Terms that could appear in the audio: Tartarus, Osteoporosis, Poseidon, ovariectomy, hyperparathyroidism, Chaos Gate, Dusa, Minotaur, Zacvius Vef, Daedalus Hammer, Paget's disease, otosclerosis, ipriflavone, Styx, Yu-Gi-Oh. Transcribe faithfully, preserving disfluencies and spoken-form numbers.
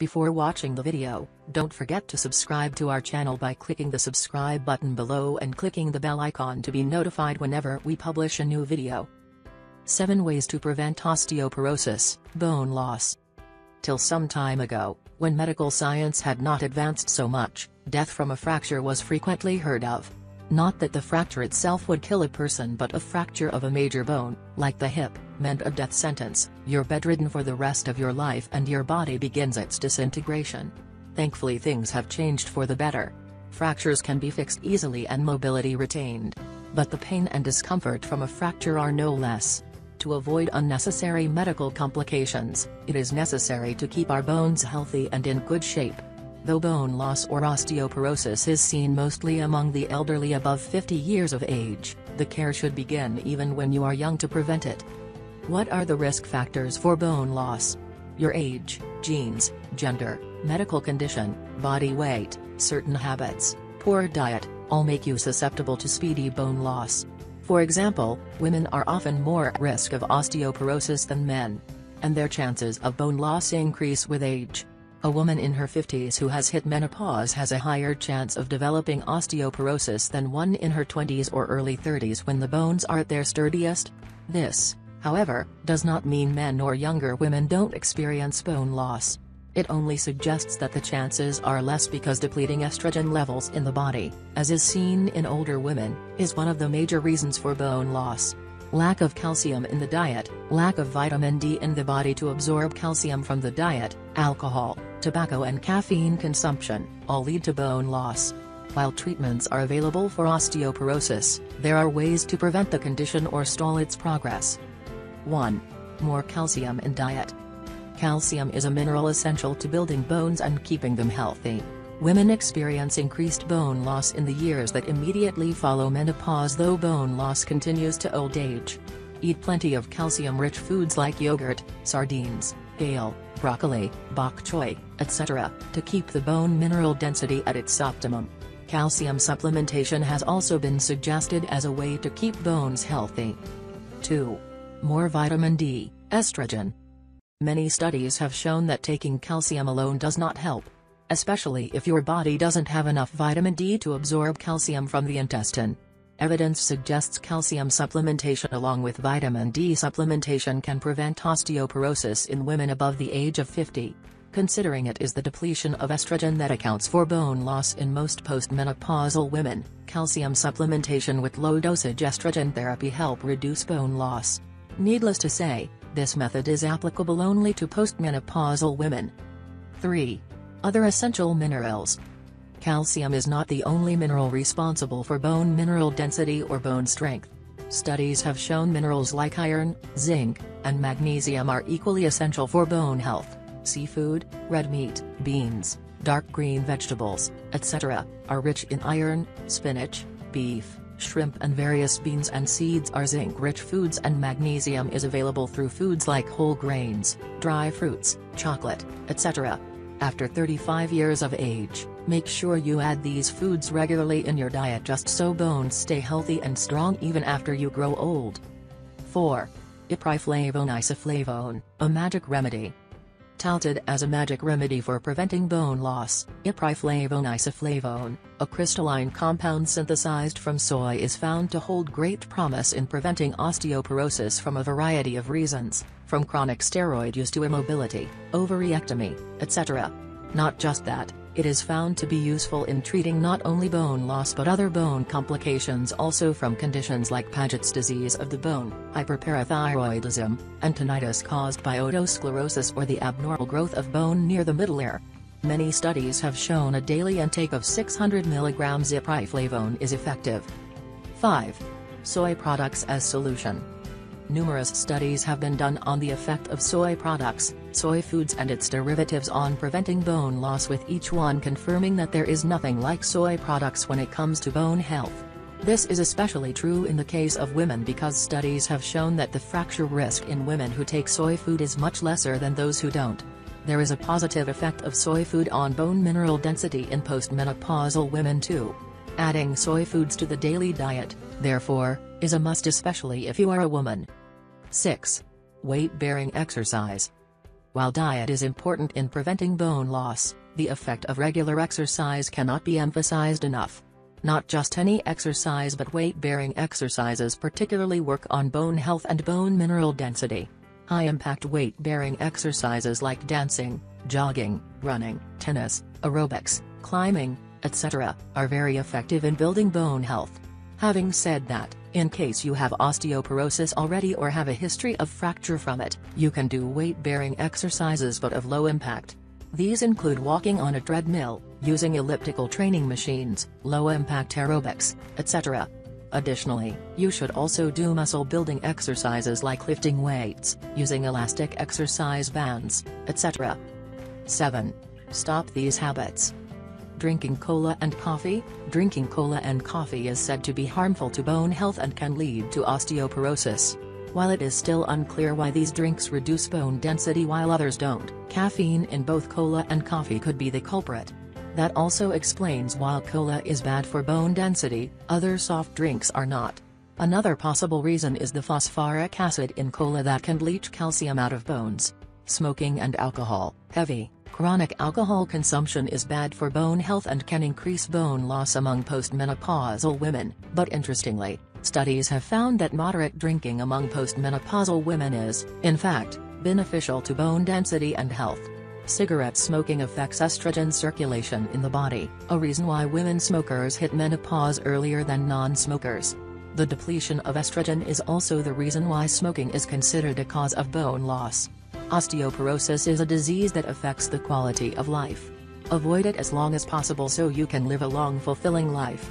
Before watching the video, don't forget to subscribe to our channel by clicking the subscribe button below and clicking the bell icon to be notified whenever we publish a new video. seven Ways to Prevent Osteoporosis, Bone Loss. Till some time ago, when medical science had not advanced so much, death from a fracture was frequently heard of. Not that the fracture itself would kill a person, but a fracture of a major bone, like the hip, meant a death sentence. You're bedridden for the rest of your life and your body begins its disintegration. Thankfully, things have changed for the better. Fractures can be fixed easily and mobility retained. But the pain and discomfort from a fracture are no less. To avoid unnecessary medical complications, it is necessary to keep our bones healthy and in good shape. Though bone loss or osteoporosis is seen mostly among the elderly above fifty years of age, the care should begin even when you are young to prevent it. What are the risk factors for bone loss? Your age, genes, gender, medical condition, body weight, certain habits, poor diet, all make you susceptible to speedy bone loss. For example, women are often more at risk of osteoporosis than men, and their chances of bone loss increase with age. A woman in her fifties who has hit menopause has a higher chance of developing osteoporosis than one in her twenties or early thirties when the bones are at their sturdiest. This, however, does not mean men or younger women don't experience bone loss. It only suggests that the chances are less because depleting estrogen levels in the body, as is seen in older women, is one of the major reasons for bone loss. Lack of calcium in the diet, lack of vitamin D in the body to absorb calcium from the diet, alcohol, tobacco and caffeine consumption, all lead to bone loss. While treatments are available for osteoporosis, there are ways to prevent the condition or stall its progress. one More calcium in diet. Calcium is a mineral essential to building bones and keeping them healthy. Women experience increased bone loss in the years that immediately follow menopause, though bone loss continues to old age. Eat plenty of calcium-rich foods like yogurt, sardines, kale, broccoli, bok choy, et cetera, to keep the bone mineral density at its optimum. Calcium supplementation has also been suggested as a way to keep bones healthy. two More vitamin D, estrogen. Many studies have shown that taking calcium alone does not help, especially if your body doesn't have enough vitamin D to absorb calcium from the intestine. Evidence suggests calcium supplementation along with vitamin D supplementation can prevent osteoporosis in women above the age of fifty. Considering it is the depletion of estrogen that accounts for bone loss in most postmenopausal women, calcium supplementation with low-dosage estrogen therapy help reduce bone loss. Needless to say, this method is applicable only to postmenopausal women. three Other essential minerals. Calcium is not the only mineral responsible for bone mineral density or bone strength. Studies have shown minerals like iron, zinc, and magnesium are equally essential for bone health. Seafood, red meat, beans, dark green vegetables, et cetera, are rich in iron. Spinach, beef, shrimp and various beans and seeds are zinc-rich foods, and magnesium is available through foods like whole grains, dry fruits, chocolate, et cetera. After thirty-five years of age, make sure you add these foods regularly in your diet just so bones stay healthy and strong even after you grow old. four Ipriflavone isoflavone, a magic remedy. Touted as a magic remedy for preventing bone loss, ipriflavone isoflavone, a crystalline compound synthesized from soy, is found to hold great promise in preventing osteoporosis from a variety of reasons, from chronic steroid use to immobility, ovariectomy, et cetera. Not just that, it is found to be useful in treating not only bone loss but other bone complications also, from conditions like Paget's disease of the bone, hyperparathyroidism, and tendinitis caused by otosclerosis or the abnormal growth of bone near the middle ear. Many studies have shown a daily intake of six hundred milligrams ipriflavone is effective. five Soy products as solution. Numerous studies have been done on the effect of soy products, soy foods and its derivatives on preventing bone loss, with each one confirming that there is nothing like soy products when it comes to bone health. This is especially true in the case of women because studies have shown that the fracture risk in women who take soy food is much lesser than those who don't. There is a positive effect of soy food on bone mineral density in postmenopausal women too. Adding soy foods to the daily diet, therefore, is a must, especially if you are a woman. six Weight-bearing exercise. While diet is important in preventing bone loss, the effect of regular exercise cannot be emphasized enough. Not just any exercise but weight-bearing exercises particularly work on bone health and bone mineral density. High-impact weight-bearing exercises like dancing, jogging, running, tennis, aerobics, climbing, et cetera, are very effective in building bone health. Having said that, in case you have osteoporosis already or have a history of fracture from it, you can do weight-bearing exercises but of low impact. These include walking on a treadmill, using elliptical training machines, low-impact aerobics, et cetera. Additionally, you should also do muscle-building exercises like lifting weights, using elastic exercise bands, et cetera. seven. Stop these habits. Drinking cola and coffee. Drinking cola and coffee is said to be harmful to bone health and can lead to osteoporosis. While it is still unclear why these drinks reduce bone density while others don't, caffeine in both cola and coffee could be the culprit. That also explains why cola is bad for bone density, other soft drinks are not. Another possible reason is the phosphoric acid in cola that can leach calcium out of bones. Smoking and alcohol. Heavy, chronic alcohol consumption is bad for bone health and can increase bone loss among postmenopausal women, but interestingly, studies have found that moderate drinking among postmenopausal women is, in fact, beneficial to bone density and health. Cigarette smoking affects estrogen circulation in the body, a reason why women smokers hit menopause earlier than non-smokers. The depletion of estrogen is also the reason why smoking is considered a cause of bone loss. Osteoporosis is a disease that affects the quality of life. Avoid it as long as possible so you can live a long, fulfilling life.